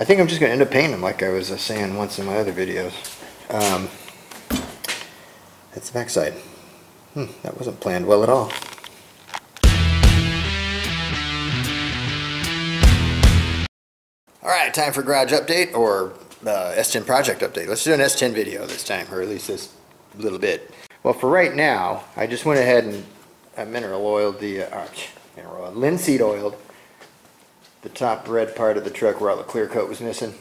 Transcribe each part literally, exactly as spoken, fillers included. I think I'm just going to end up painting them like I was uh, saying once in my other videos. Um, that's the backside. Hmm, that wasn't planned well at all. Alright, time for garage update, or uh, S ten project update. Let's do an S ten video this time, or at least this little bit. Well, for right now, I just went ahead and I mineral oiled the, uh, mineral oiled, linseed oiled the top red part of the truck where all the clear coat was missing.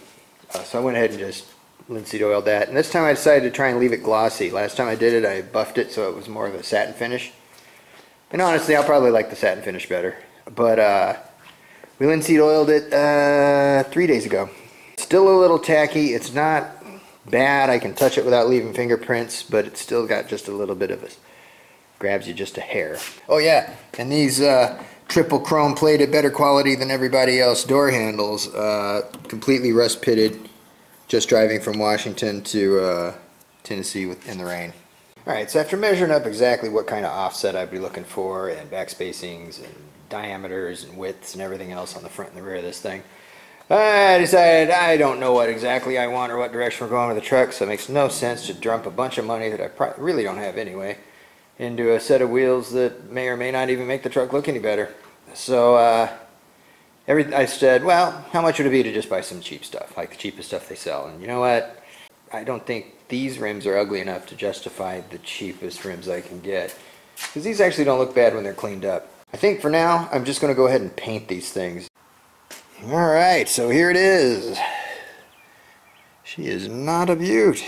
Uh, so I went ahead and just linseed oiled that. And this time I decided to try and leave it glossy. Last time I did it, I buffed it so it was more of a satin finish. And honestly, I'll probably like the satin finish better. But, uh... we linseed oiled it uh, three days ago. Still a little tacky. It's not bad. I can touch it without leaving fingerprints, but it's still got just a little bit of a, grabs you just a hair. Oh yeah, and these uh, triple chrome plated, better quality than everybody else door handles, uh, completely rust pitted, just driving from Washington to uh, Tennessee in the rain. Alright, so after measuring up exactly what kind of offset I'd be looking for, and back spacings, and diameters and widths and everything else on the front and the rear of this thing, I decided I don't know what exactly I want or what direction we're going with the truck, so it makes no sense to dump a bunch of money that I probably really don't have anyway into a set of wheels that may or may not even make the truck look any better. So uh, every, I said, well, how much would it be to just buy some cheap stuff, like the cheapest stuff they sell? And you know what? I don't think these rims are ugly enough to justify the cheapest rims I can get, because these actually don't look bad when they're cleaned up. I think for now, I'm just going to go ahead and paint these things. Alright, so here it is. She is not a beaut.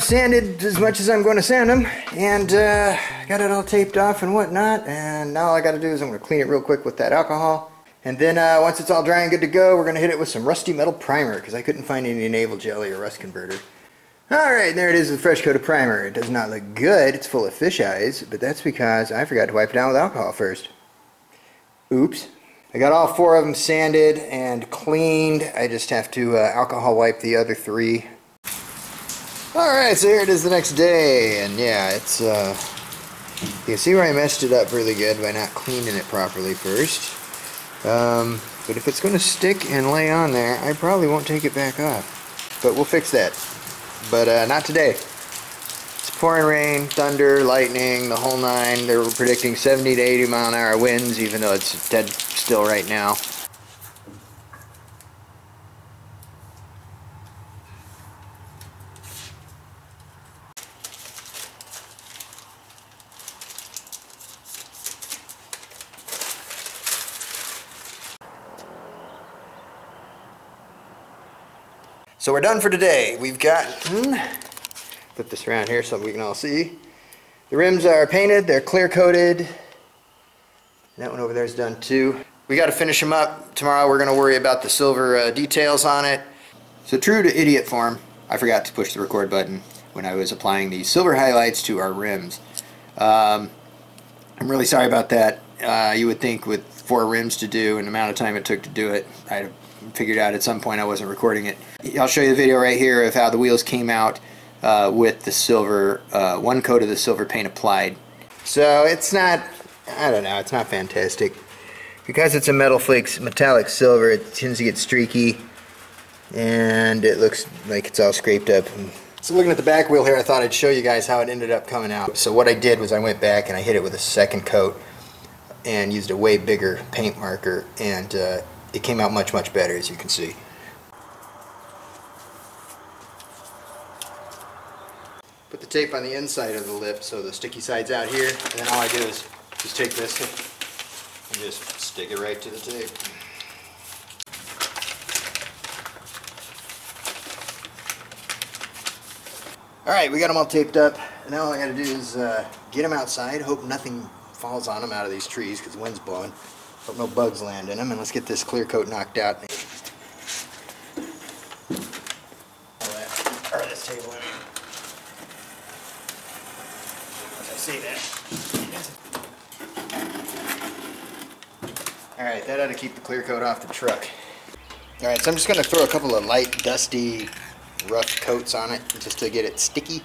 Sanded as much as I'm going to sand them, and uh, got it all taped off and whatnot, and now all I got to do is I'm going to clean it real quick with that alcohol, and then uh, once it's all dry and good to go, we're going to hit it with some rusty metal primer, because I couldn't find any naval jelly or rust converter. Alright, there it is with a fresh coat of primer. It does not look good, it's full of fish eyes, but that's because I forgot to wipe it down with alcohol first. Oops. I got all four of them sanded and cleaned. I just have to uh, alcohol wipe the other three. Alright, so here it is the next day, and yeah, it's, uh, you can see where I messed it up really good by not cleaning it properly first. Um, but if it's going to stick and lay on there, I probably won't take it back off. But we'll fix that. But, uh, not today. It's pouring rain, thunder, lightning, the whole nine. They were predicting seventy to eighty mile an hour winds, even though it's dead still right now. So we're done for today. We've gotten, flip this around here so we can all see. The rims are painted, they're clear coated. That one over there is done too. We got to finish them up. Tomorrow we're going to worry about the silver uh, details on it. So true to idiot form, I forgot to push the record button when I was applying the silver highlights to our rims. Um, I'm really sorry about that. Uh, you would think with four rims to do and the amount of time it took to do it, I'd have figured out at some point I wasn't recording it. I'll show you the video right here of how the wheels came out uh, with the silver, uh, one coat of the silver paint applied. So it's not, I don't know, it's not fantastic. Because it's a metal flakes, metallic silver, it tends to get streaky and it looks like it's all scraped up. So looking at the back wheel here, I thought I'd show you guys how it ended up coming out. So what I did was I went back and I hit it with a second coat and used a way bigger paint marker, and uh, it came out much, much better, as you can see. Put the tape on the inside of the lip so the sticky side's out here, and then all I do is just take this and just stick it right to the tape. Alright, we got them all taped up. Now all I gotta do is uh, get them outside. Hope nothing falls on them out of these trees because the wind's blowing. Hope no bugs land in them. And let's get this clear coat knocked out. All that, or this table, I mean. As I say that. Alright, that ought to keep the clear coat off the truck. Alright, so I'm just gonna throw a couple of light, dusty, rough coats on it just to get it sticky.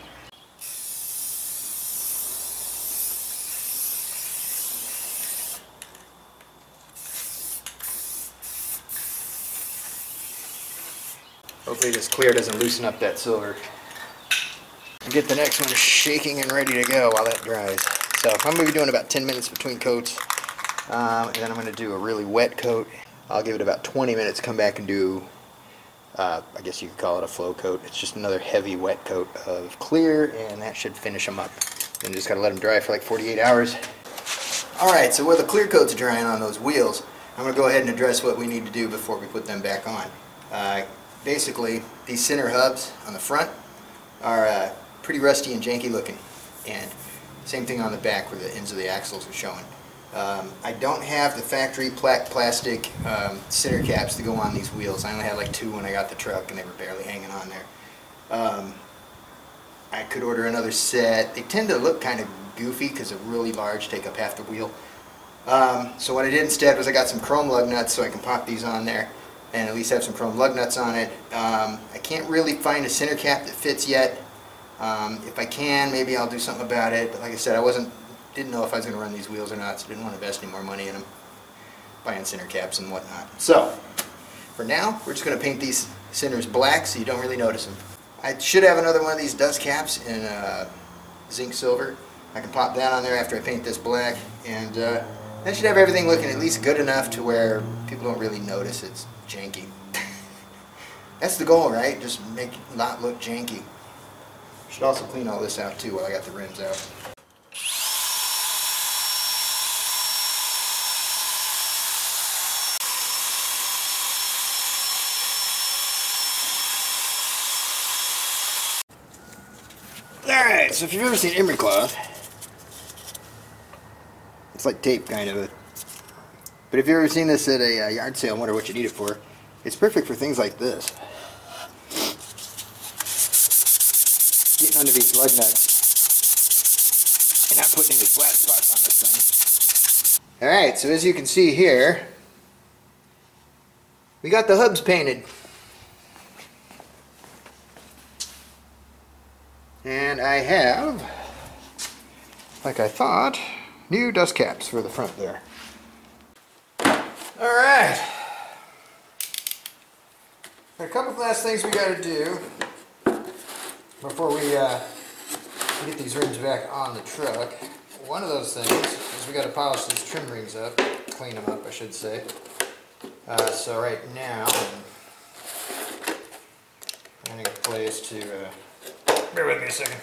Hopefully this clear doesn't loosen up that silver. I'll get the next one shaking and ready to go while that dries. So I'm going to be doing about ten minutes between coats, um, and then I'm going to do a really wet coat. I'll give it about twenty minutes, come back and do Uh, I guess you could call it a flow coat. It's just another heavy wet coat of clear, and that should finish them up. And just gotta let them dry for like forty-eight hours. Alright, so while the clear coat's drying on those wheels, I'm gonna go ahead and address what we need to do before we put them back on. Uh, basically, these center hubs on the front are uh, pretty rusty and janky looking, and same thing on the back where the ends of the axles are showing. Um, I don't have the factory plaque plastic um, center caps to go on these wheels. I only had like two when I got the truck and they were barely hanging on there. Um, I could order another set. They tend to look kind of goofy because they're really large, take up half the wheel. Um, so what I did instead was I got some chrome lug nuts so I can pop these on there and at least have some chrome lug nuts on it. Um, I can't really find a center cap that fits yet. Um, if I can, maybe I'll do something about it. But like I said, I wasn't Didn't know if I was going to run these wheels or not, so didn't want to invest any more money in them, buying center caps and whatnot. So, for now, we're just going to paint these centers black so you don't really notice them. I should have another one of these dust caps in uh, zinc silver. I can pop that on there after I paint this black, and uh, that should have everything looking at least good enough to where people don't really notice it's janky. That's the goal, right? Just make it not look janky. Should also clean all this out too while I got the rims out. Alright, so if you've ever seen emery cloth, it's like tape, kind of. But if you've ever seen this at a uh, yard sale and wonder what you need it for, it's perfect for things like this. Getting under these lug nuts and not putting any flat spots on this thing. Alright, so as you can see here, we got the hubs painted. And I have, like I thought, new dust caps for the front there. Alright. A couple of last things we got to do before we uh, get these rims back on the truck. One of those things is we got to polish these trim rings up, clean them up I should say. Uh, so right now I'm in a place to... Uh, Bear with me a second.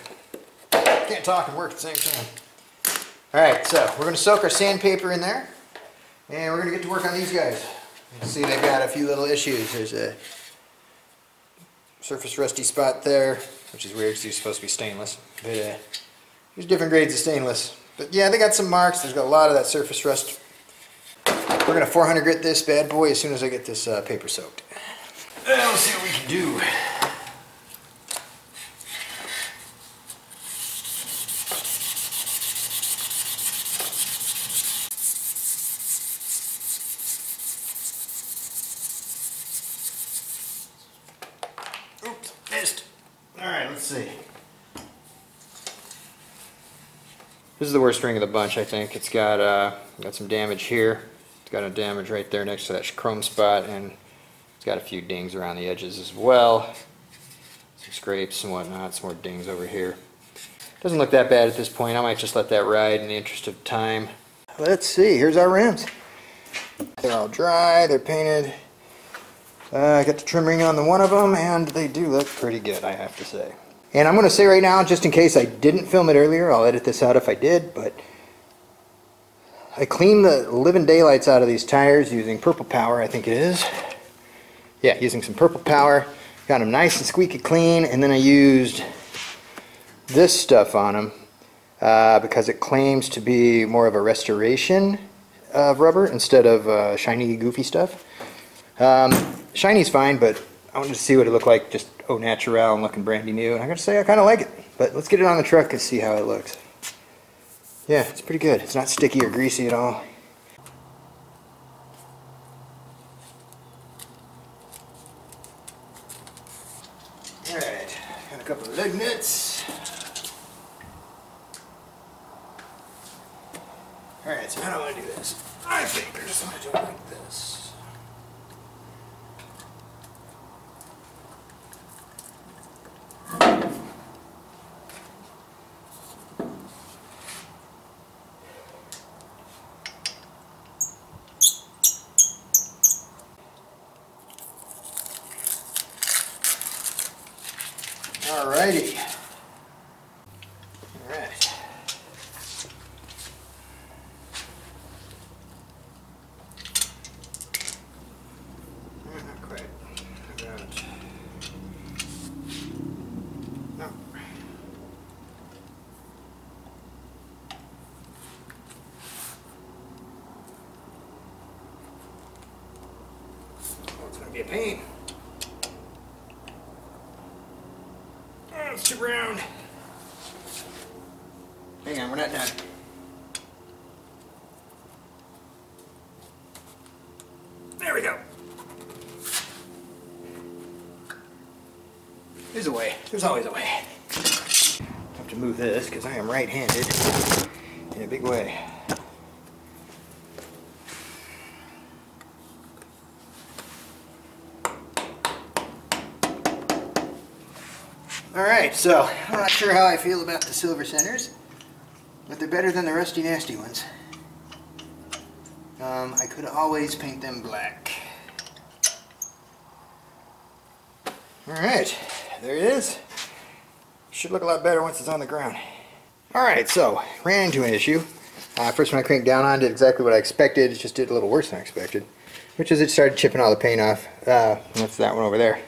Can't talk and work at the same time. Alright, so we're going to soak our sandpaper in there, and we're going to get to work on these guys. You can see they've got a few little issues. There's a surface rusty spot there, which is weird because these are supposed to be stainless. But uh, there's different grades of stainless. But yeah, they got some marks. There's got a lot of that surface rust. We're going to four hundred grit this bad boy as soon as I get this uh, paper soaked. Well, let's see what we can do. This is the worst ring of the bunch, I think. It's got uh, got some damage here. It's got a damage right there next to that chrome spot, and it's got a few dings around the edges as well. Some scrapes and whatnot, some more dings over here. Doesn't look that bad at this point. I might just let that ride in the interest of time. Let's see, here's our rims. They're all dry, they're painted. Uh, I got the trim ring on the one of them, and they do look pretty good, I have to say. And I'm going to say right now, just in case I didn't film it earlier, I'll edit this out if I did, but I cleaned the living daylights out of these tires using Purple Power, I think it is. Yeah, using some Purple Power. Got them nice and squeaky clean, and then I used this stuff on them uh, because it claims to be more of a restoration of rubber instead of uh, shiny, goofy stuff. Um, shiny's fine, but I wanted to see what it looked like just au naturel and looking brandy new, and I gotta say I kinda like it. But let's get it on the truck and see how it looks. Yeah, it's pretty good. It's not sticky or greasy at all. Alright, got a couple of leg nuts. Alright, so I don't want to do this. I think I just want to do it like this. Alrighty. Alright. Not quite. About. No. Oh, it's gonna be a pain. It's too round. Hang on, we're not done. There we go. There's a way. There's always a way. I have to move this because I am right-handed in a big way. Alright, so I'm not sure how I feel about the silver centers, but they're better than the rusty nasty ones. Um, I could always paint them black. Alright, there it is. Should look a lot better once it's on the ground. Alright, so ran into an issue. Uh, first one I cranked down on did exactly what I expected, it just did a little worse than I expected, which is it started chipping all the paint off. Uh, that's that one over there.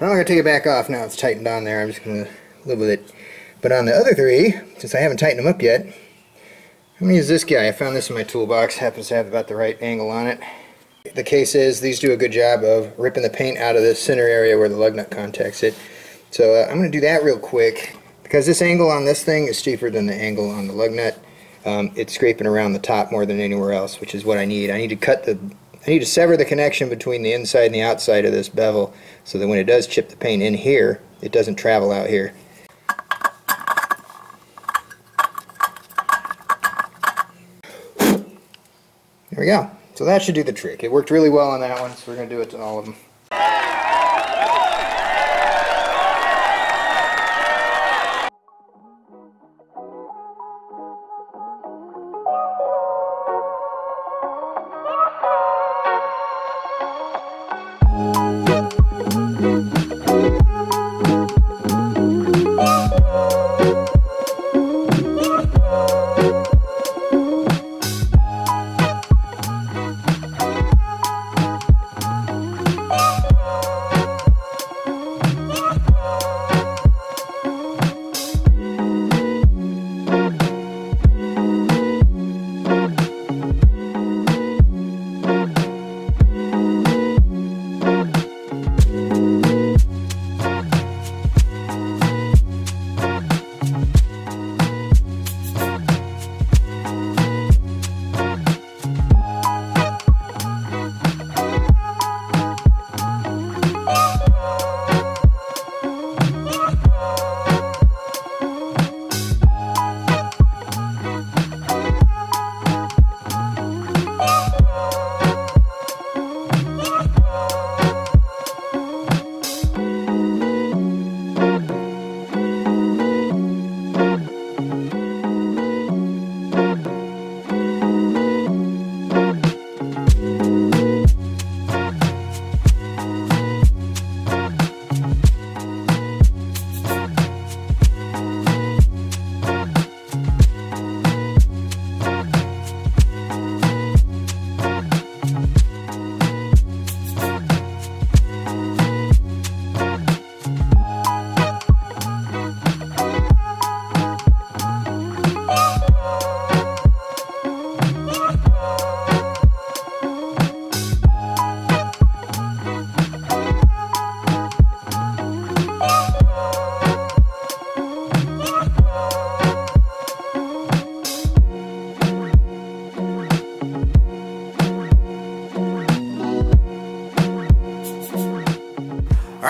But I'm not going to take it back off now it's tightened on there. I'm just going to live with it. But on the other three, since I haven't tightened them up yet, I'm going to use this guy. I found this in my toolbox. Happens to have about the right angle on it. The case is these do a good job of ripping the paint out of the center area where the lug nut contacts it. So uh, I'm going to do that real quick because this angle on this thing is steeper than the angle on the lug nut. Um, it's scraping around the top more than anywhere else, which is what I need. I need to cut the I need to sever the connection between the inside and the outside of this bevel so that when it does chip the paint in here, it doesn't travel out here. There we go. So that should do the trick. It worked really well on that one, so we're going to do it to all of them.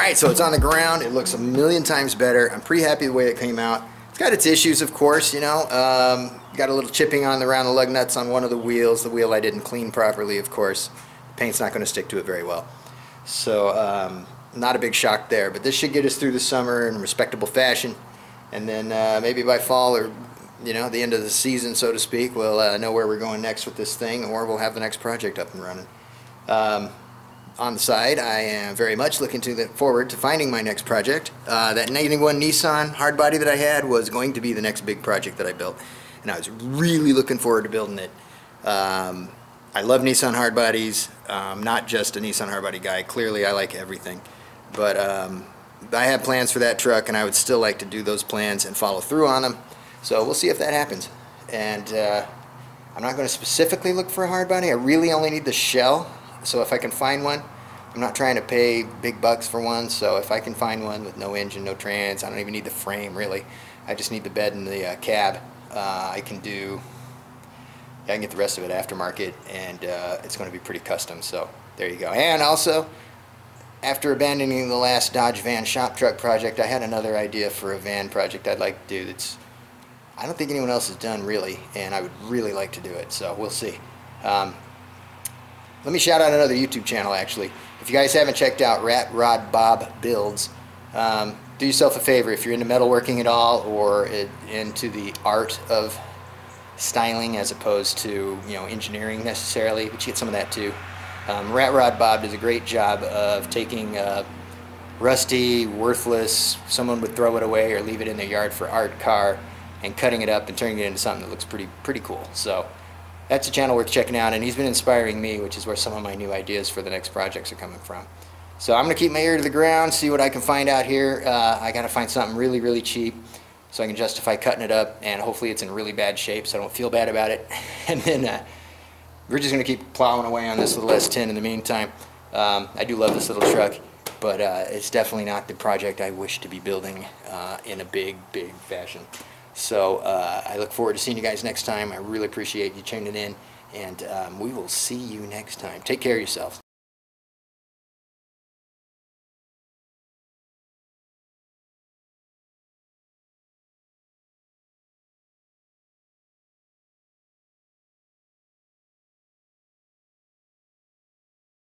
right, so it's on the ground. It looks a million times better. I'm pretty happy the way it came out. It's got its issues, of course, you know. Um, got a little chipping on the round of lug nuts on one of the wheels. The wheel I didn't clean properly, of course. The paint's not going to stick to it very well. So um, not a big shock there. But this should get us through the summer in a respectable fashion. And then uh, maybe by fall or, you know, the end of the season, so to speak, we'll uh, know where we're going next with this thing, or we'll have the next project up and running. Um, on the side, I am very much looking to the, forward to finding my next project. Uh, that ninety-one Nissan Hardbody that I had was going to be the next big project that I built, and I was really looking forward to building it. Um, I love Nissan Hardbodies. I'm not just a Nissan Hardbody guy. Clearly, I like everything. But um, I have plans for that truck, and I would still like to do those plans and follow through on them. So we'll see if that happens. And uh, I'm not going to specifically look for a hardbody. I really only need the shell. So if I can find one, I'm not trying to pay big bucks for one. So if I can find one with no engine, no trans, I don't even need the frame really. I just need the bed and the uh, cab. Uh, I can do, I can get the rest of it aftermarket, and uh, it's going to be pretty custom. So there you go. And also, after abandoning the last Dodge van shop truck project, I had another idea for a van project I'd like to do that's, I don't think anyone else has done really, and I would really like to do it, so we'll see. Um, let me shout out another YouTube channel actually. If you guys haven't checked out Rat Rod Bob Builds, um, do yourself a favor if you're into metalworking at all, or it, into the art of styling as opposed to, you know, engineering necessarily, but you get some of that too. Um, Rat Rod Bob does a great job of taking uh, rusty, worthless, someone would throw it away or leave it in their yard for art car, and cutting it up and turning it into something that looks pretty pretty cool. So that's a channel worth checking out, and he's been inspiring me, which is where some of my new ideas for the next projects are coming from. So I'm gonna keep my ear to the ground, see what I can find out here. Uh, I gotta find something really, really cheap so I can justify cutting it up, and hopefully it's in really bad shape so I don't feel bad about it. And then uh, we're just gonna keep plowing away on this little S ten in the meantime. Um, I do love this little truck, but uh, it's definitely not the project I wish to be building uh, in a big, big fashion. So uh, I look forward to seeing you guys next time. I really appreciate you tuning in, and um, we will see you next time. Take care of yourselves.